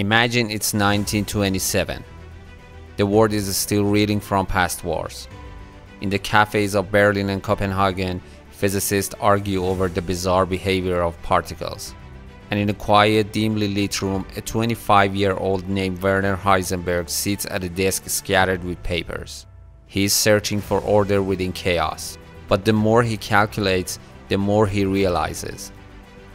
Imagine it's 1927. The world is still reeling from past wars. In the cafes of Berlin and Copenhagen, physicists argue over the bizarre behavior of particles. And in a quiet, dimly lit room, a 25-year-old named Werner Heisenberg sits at a desk scattered with papers. He is searching for order within chaos. But the more he calculates, the more he realizes.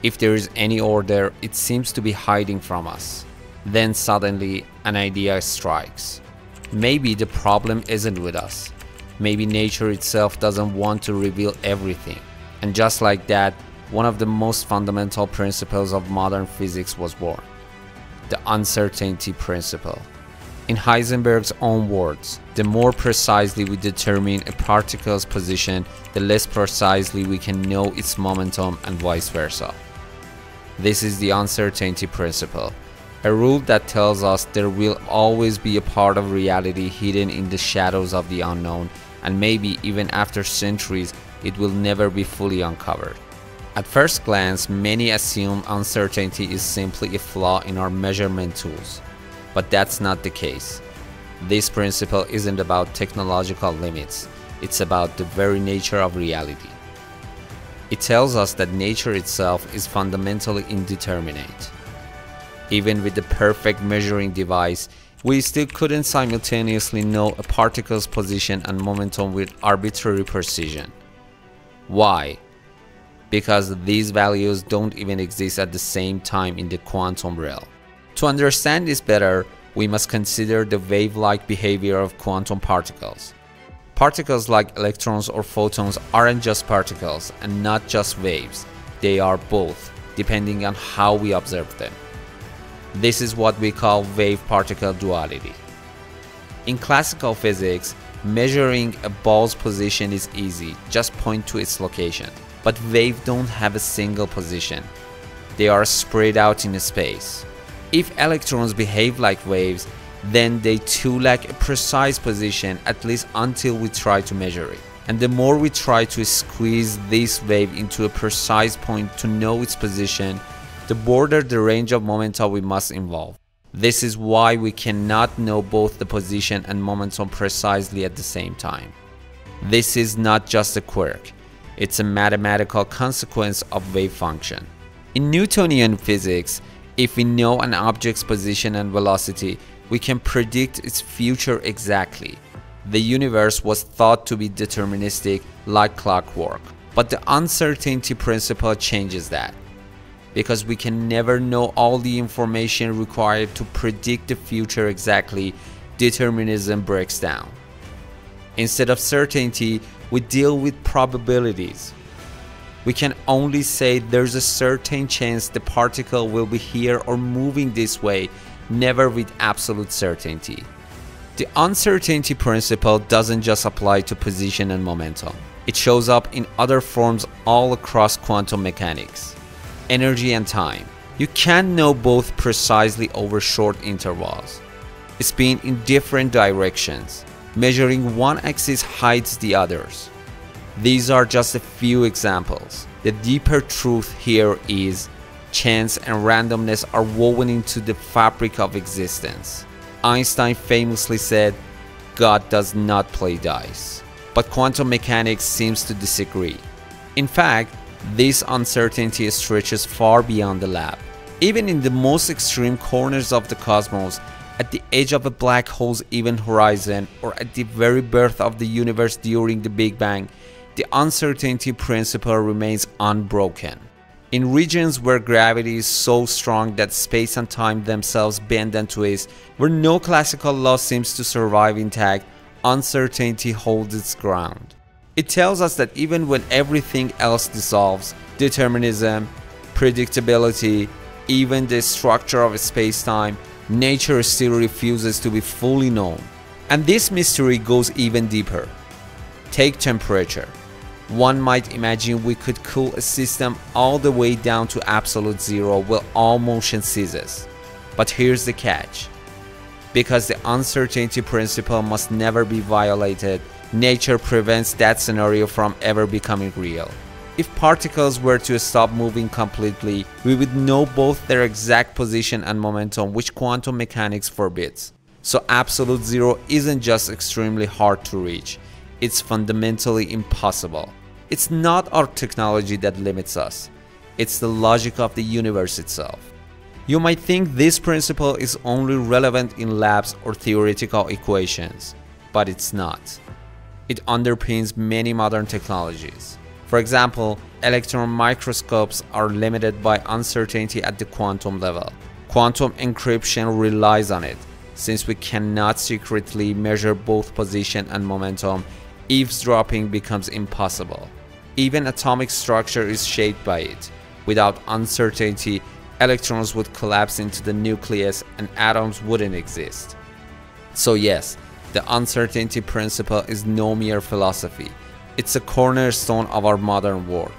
If there is any order, it seems to be hiding from us. Then suddenly, an idea strikes. Maybe the problem isn't with us. Maybe nature itself doesn't want to reveal everything. And just like that, one of the most fundamental principles of modern physics was born. The uncertainty principle. In Heisenberg's own words, the more precisely we determine a particle's position, the less precisely we can know its momentum and vice versa. This is the uncertainty principle. A rule that tells us there will always be a part of reality hidden in the shadows of the unknown, and maybe even after centuries, it will never be fully uncovered. At first glance, many assume uncertainty is simply a flaw in our measurement tools. But that's not the case. This principle isn't about technological limits, it's about the very nature of reality. It tells us that nature itself is fundamentally indeterminate. Even with the perfect measuring device, we still couldn't simultaneously know a particle's position and momentum with arbitrary precision. Why? Because these values don't even exist at the same time in the quantum realm. To understand this better, we must consider the wave-like behavior of quantum particles. Particles like electrons or photons aren't just particles and not just waves, they are both, depending on how we observe them. This is what we call wave-particle duality. In classical physics, measuring a ball's position is easy, just point to its location. But waves don't have a single position. They are spread out in space. If electrons behave like waves, then they too lack a precise position, at least until we try to measure it. And the more we try to squeeze this wave into a precise point to know its position, the broader the range of momenta we must involve. This is why we cannot know both the position and momentum precisely at the same time. This is not just a quirk, it's a mathematical consequence of wave function. In Newtonian physics, if we know an object's position and velocity, we can predict its future exactly. The universe was thought to be deterministic, like clockwork. But the uncertainty principle changes that. Because we can never know all the information required to predict the future exactly, determinism breaks down. Instead of certainty, we deal with probabilities. We can only say there's a certain chance the particle will be here or moving this way, never with absolute certainty. The uncertainty principle doesn't just apply to position and momentum. It shows up in other forms all across quantum mechanics. Energy and time. You can know both precisely over short intervals. Spin in different directions. Measuring one axis hides the others. These are just a few examples. The deeper truth here is chance and randomness are woven into the fabric of existence. Einstein famously said, "God does not play dice." But quantum mechanics seems to disagree. In fact, this uncertainty stretches far beyond the lab. Even in the most extreme corners of the cosmos, at the edge of a black hole's even horizon, or at the very birth of the universe during the Big Bang, the uncertainty principle remains unbroken. In regions where gravity is so strong that space and time themselves bend and twist, where no classical law seems to survive intact, uncertainty holds its ground. It tells us that even when everything else dissolves, determinism, predictability, even the structure of space-time, nature still refuses to be fully known. And this mystery goes even deeper. Take temperature. One might imagine we could cool a system all the way down to absolute zero where all motion ceases. But here's the catch. Because the uncertainty principle must never be violated, nature prevents that scenario from ever becoming real. If particles were to stop moving completely, we would know both their exact position and momentum, which quantum mechanics forbids. So absolute zero isn't just extremely hard to reach, it's fundamentally impossible. It's not our technology that limits us, it's the logic of the universe itself. You might think this principle is only relevant in labs or theoretical equations, but it's not. It underpins many modern technologies. For example, electron microscopes are limited by uncertainty at the quantum level. Quantum encryption relies on it, since we cannot secretly measure both position and momentum. Eavesdropping becomes impossible. Even atomic structure is shaped by it. Without uncertainty, electrons would collapse into the nucleus and atoms wouldn't exist. So yes, the uncertainty principle is no mere philosophy. It's a cornerstone of our modern world.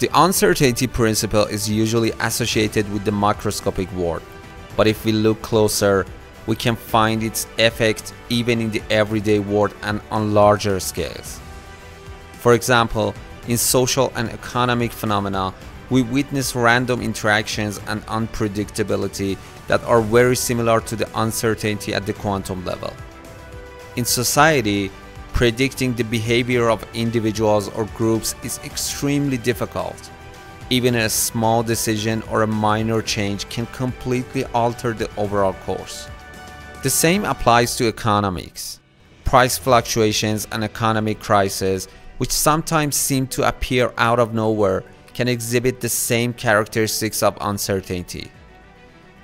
The uncertainty principle is usually associated with the microscopic world, but if we look closer, we can find its effect even in the everyday world and on larger scales. For example, in social and economic phenomena, we witness random interactions and unpredictability that are very similar to the uncertainty at the quantum level. In society, predicting the behavior of individuals or groups is extremely difficult. Even a small decision or a minor change can completely alter the overall course. The same applies to economics. Price fluctuations and economic crises, which sometimes seem to appear out of nowhere, can exhibit the same characteristics of uncertainty.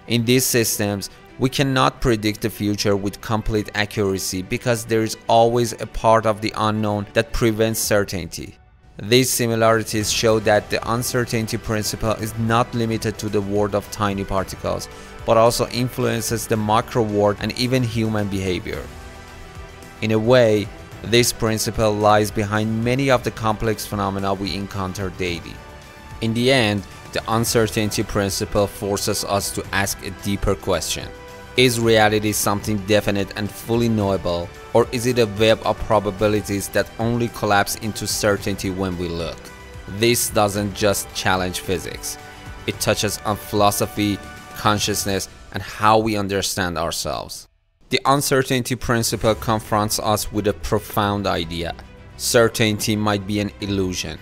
In these systems, we cannot predict the future with complete accuracy because there is always a part of the unknown that prevents certainty. These similarities show that the uncertainty principle is not limited to the world of tiny particles, but also influences the macro world and even human behavior. In a way, this principle lies behind many of the complex phenomena we encounter daily. In the end, the uncertainty principle forces us to ask a deeper question. Is reality something definite and fully knowable, or is it a web of probabilities that only collapse into certainty when we look? This doesn't just challenge physics. It touches on philosophy, consciousness, and how we understand ourselves. The uncertainty principle confronts us with a profound idea. Certainty might be an illusion.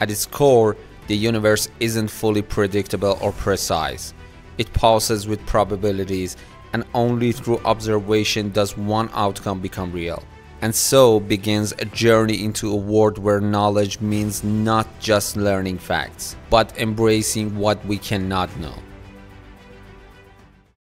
At its core, the universe isn't fully predictable or precise. It pulses with probabilities, and only through observation does one outcome become real. And so begins a journey into a world where knowledge means not just learning facts, but embracing what we cannot know.